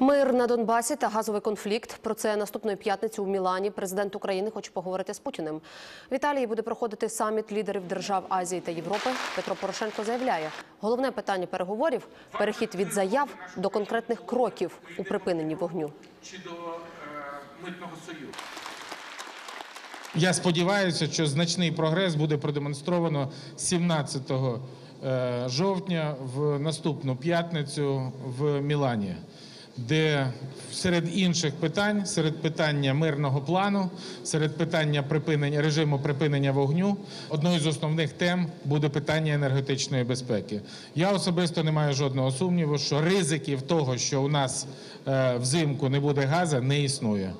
Мир на Донбасі та газовий конфлікт. Про це наступної п'ятниці у Мілані президент України хоче поговорити з Путіним. В Італії буде проходити саміт лідерів держав Азії та Європи. Петро Порошенко заявляє, головне питання переговорів – перехід від заяв до конкретних кроків у припиненні вогню. Чи до митного союзу? Я сподіваюся, що значний прогрес буде продемонстровано 17 жовтня в наступну п'ятницю в Мілані, де серед інших питань, серед питання мирного плану, серед питання режиму припинення вогню, одною з основних тем буде питання енергетичної безпеки. Я особисто не маю жодного сумніву, що ризиків того, що у нас взимку не буде газу, не існує.